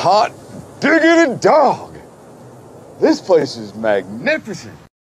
hot diggity dog. This place is magnificent.